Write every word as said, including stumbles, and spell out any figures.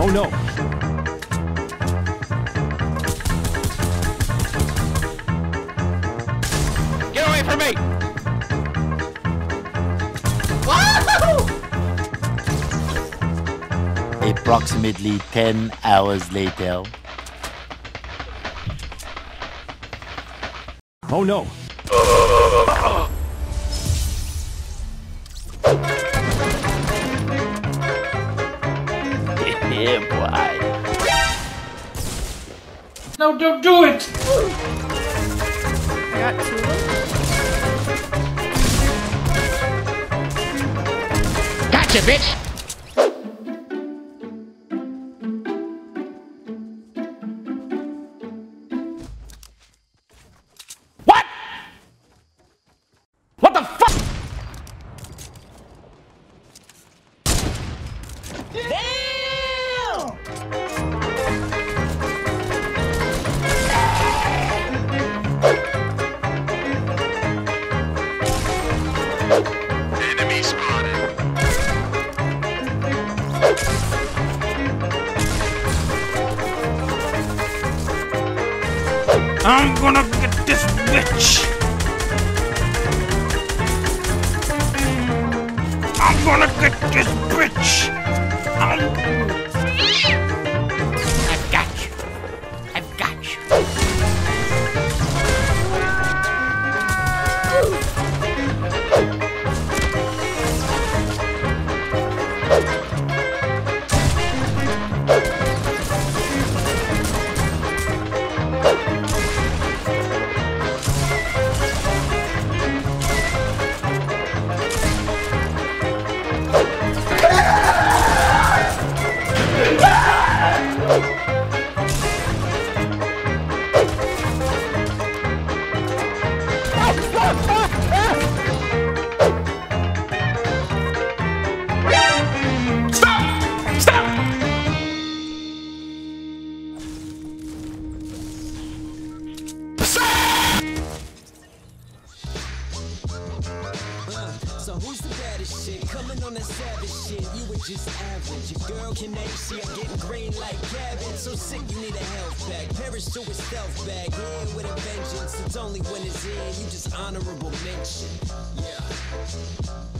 Oh no! Get away from me! Woo! Approximately ten hours later. Oh no! Yeah, boy. No, don't do it! I got two. Gotcha, bitch! I'm gonna get this bitch! I'm gonna get this bitch! I'm... I've got you. I've got you. Who's the baddest shit? Coming on that savage shit. You were just average. Your girl can ain't see. I'm getting green like cabbage. So sick, you need a health bag. Perish to a stealth bag. In with a vengeance. It's only when it's in. You just honorable mention. Yeah.